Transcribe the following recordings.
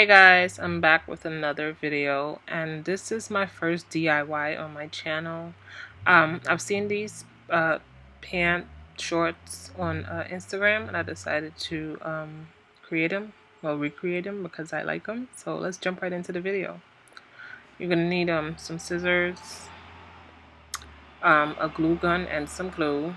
Hey guys, I'm back with another video, and this is my first DIY on my channel. I've seen these pant shorts on Instagram, and I decided to create them, well, recreate them because I like them. So let's jump right into the video. You're gonna need some scissors, a glue gun, and some glue.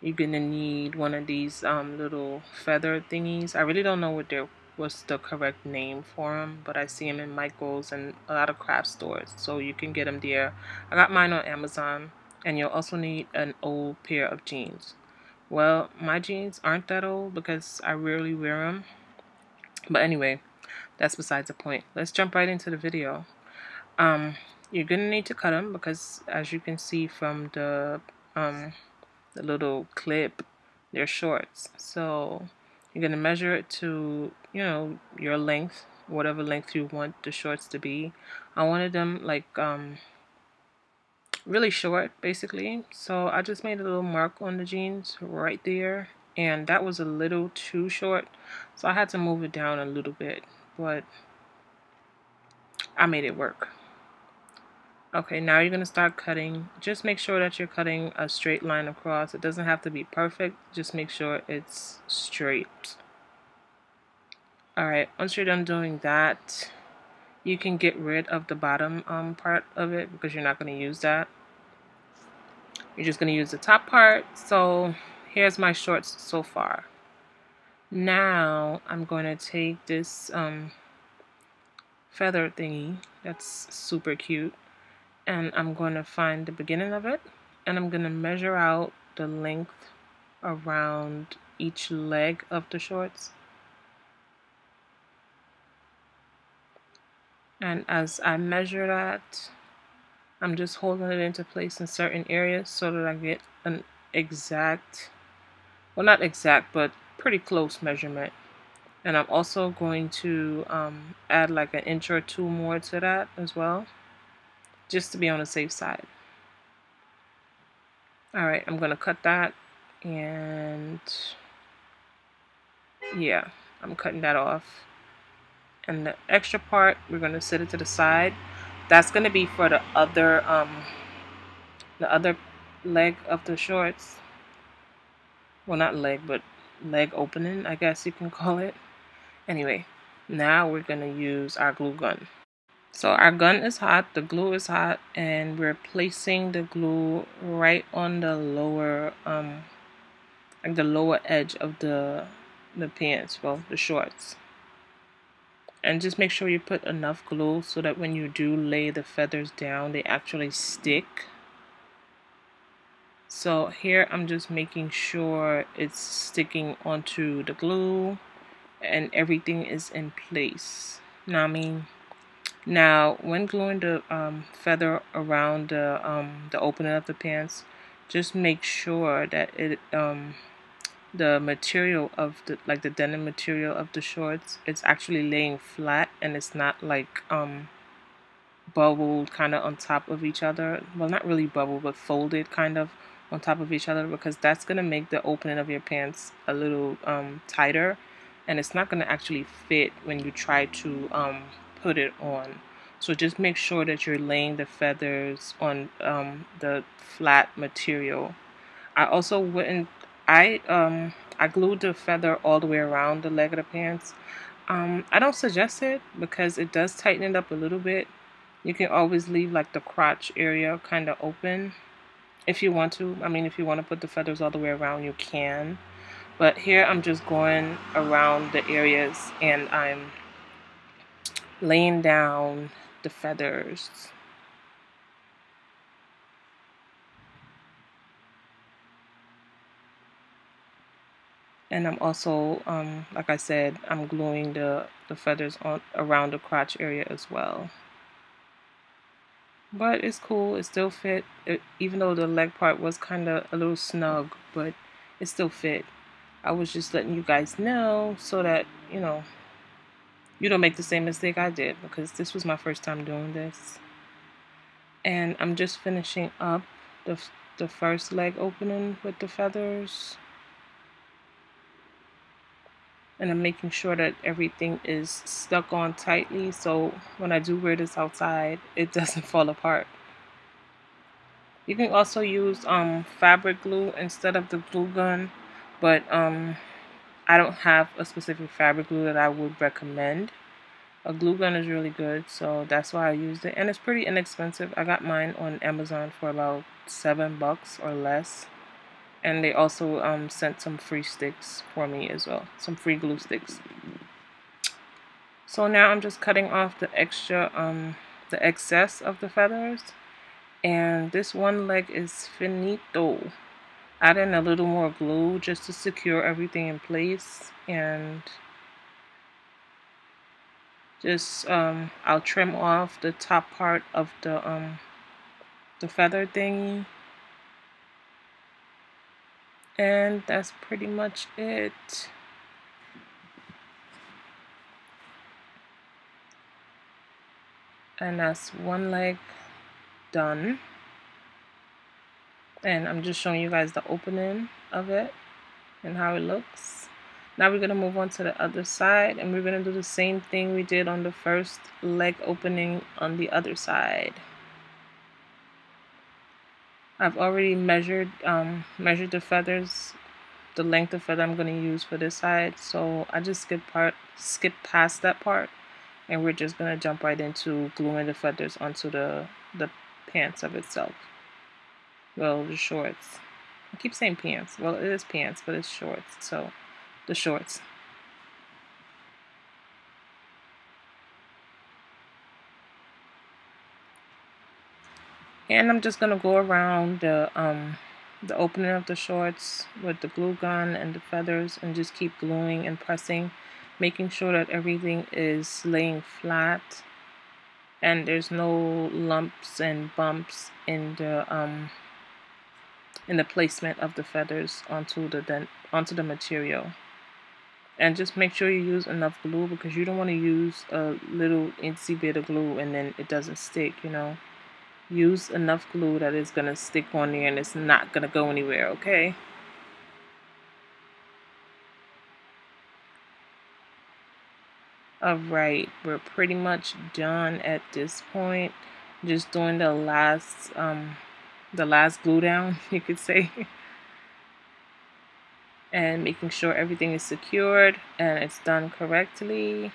You're gonna need one of these little feather thingies. I really don't know what they're what's the correct name for them, but I see them in Michael's and a lot of craft stores, so you can get them there. I got mine on Amazon. And you'll also need an old pair of jeans. Well, my jeans aren't that old because I rarely wear them, but anyway, that's besides the point. Let's jump right into the video. You're gonna need to cut them because, as you can see from the little clip, they're shorts. So you're going to measure it to, you know, your length, whatever length you want the shorts to be. I wanted them like really short, basically. So I just made a little mark on the jeans right there, and that was a little too short. So I had to move it down a little bit, but I made it work. Okay, now you're going to start cutting. Just make sure that you're cutting a straight line across. It doesn't have to be perfect, just make sure it's straight. Alright, once you're done doing that, you can get rid of the bottom part of it because you're not going to use that. You're just going to use the top part. So here's my shorts so far. Now I'm going to take this feather thingy that's super cute, and I'm going to find the beginning of it, and I'm going to measure out the length around each leg of the shorts. And as I measure that, I'm just holding it into place in certain areas so that I get an exact, well, not exact, but pretty close measurement. And I'm also going to add like an inch or two more to that as well, just to be on the safe side. Alright, I'm gonna cut that, and yeah, I'm cutting that off. And the extra part, we're gonna set it to the side. That's gonna be for the other leg of the shorts. Well, not leg, but leg opening, I guess you can call it. Anyway, now we're gonna use our glue gun. So our gun is hot, the glue is hot, and we're placing the glue right on the lower, like the lower edge of the pants, well, the shorts. And just make sure you put enough glue so that when you do lay the feathers down, they actually stick. So here I'm just making sure it's sticking onto the glue and everything is in place. You know what I mean? Now, when gluing the feather around the opening of the pants, just make sure that it the material of the the denim material of the shorts is actually laying flat, and it's not like bubbled kind of on top of each other. Well, not really bubbled, but folded kind of on top of each other, because that's gonna make the opening of your pants a little tighter, and it's not gonna actually fit when you try to put it on. So just make sure that you're laying the feathers on the flat material. I also wouldn't, I glued the feather all the way around the leg of the pants. I don't suggest it because it does tighten it up a little bit. You can always leave like the crotch area kind of open if you want to. I mean, if you want to put the feathers all the way around, you can, but here I'm just going around the areas, and I'm laying down the feathers. And I'm also, like I said, I'm gluing the feathers on around the crotch area as well. But it's cool, it still fit, even though the leg part was kind of a little snug, but it still fit. I was just letting you guys know so that, you know, you don't make the same mistake I did, because this was my first time doing this. And I'm just finishing up the first leg opening with the feathers. and I'm making sure that everything is stuck on tightly so when I do wear this outside, it doesn't fall apart. You can also use fabric glue instead of the glue gun, but I don't have a specific fabric glue that I would recommend. A glue gun is really good, so that's why I used it, and it's pretty inexpensive. I got mine on Amazon for about $7 or less, and they also sent some free sticks for me as well, some free glue sticks. So now I'm just cutting off the extra, the excess of the feathers, and this one leg is finito. Add in a little more glue just to secure everything in place, and just I'll trim off the top part of the feather thingy, and that's pretty much it. And that's one leg done. And I'm just showing you guys the opening of it and how it looks. Now we're going to move on to the other side, and we're going to do the same thing we did on the first leg opening on the other side. I've already measured the feathers, the length of feather I'm going to use for this side, so I just skipped past that part, and we're just going to jump right into gluing the feathers onto the pants of itself. Well, the shorts. I keep saying pants. Well, it is pants, but it's shorts. So, the shorts. And I'm just gonna go around the opening of the shorts with the glue gun and the feathers, and just keep gluing and pressing, making sure that everything is laying flat, and there's no lumps and bumps in the placement of the feathers onto the material. And just make sure you use enough glue, because you don't want to use a little itsy bit of glue and then it doesn't stick, you know. Use enough glue that it's going to stick on there and it's not going to go anywhere, okay? Alright, we're pretty much done at this point. Just doing the last glue down, you could say, and making sure everything is secured and it's done correctly.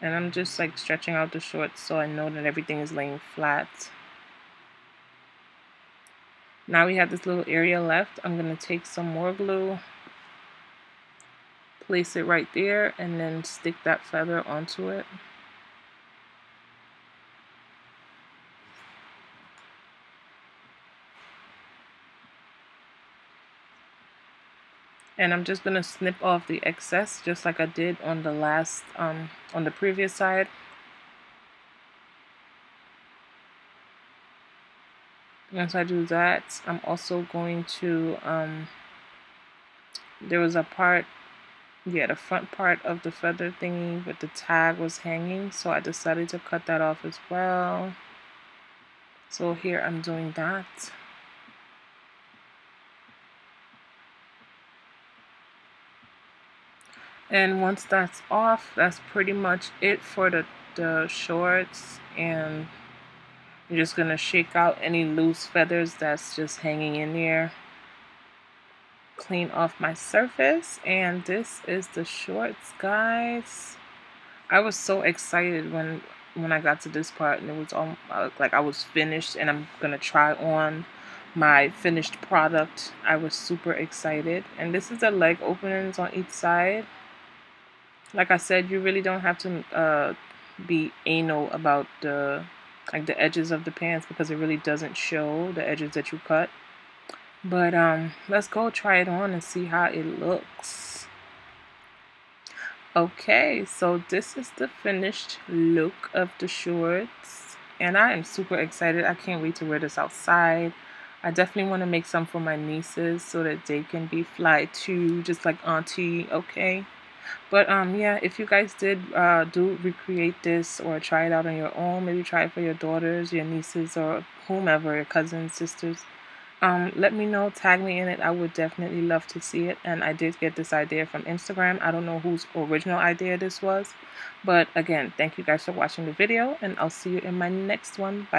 And I'm just like stretching out the shorts so I know that everything is laying flat. Now we have this little area left. I'm going to take some more glue, place it right there, and then stick that feather onto it. And I'm just going to snip off the excess, just like I did on the last, on the previous side. Once I do that, I'm also going to, there was a part, yeah, the front part of the feather thingy with the tag was hanging, so I decided to cut that off as well. So here I'm doing that. And once that's off, that's pretty much it for the shorts, and you're just going to shake out any loose feathers that's just hanging in there. Clean off my surface, and this is the shorts, guys. I was so excited when I got to this part, and it was all like I was finished, and I'm going to try on my finished product. I was super excited, and this is the leg openings on each side. Like I said, you really don't have to be anal about the edges of the pants, because it really doesn't show the edges that you cut. But let's go try it on and see how it looks. Okay, so this is the finished look of the shorts, and I am super excited. I can't wait to wear this outside. I definitely want to make some for my nieces so that they can be fly too, just like Auntie, okay? But yeah, if you guys did do recreate this or try it out on your own, maybe try it for your daughters, your nieces, or whomever, your cousins, sisters, Let me know, tag me in it. I would definitely love to see it. And I did get this idea from Instagram. I don't know whose original idea this was, but again, thank you guys for watching the video, and I'll see you in my next one. Bye.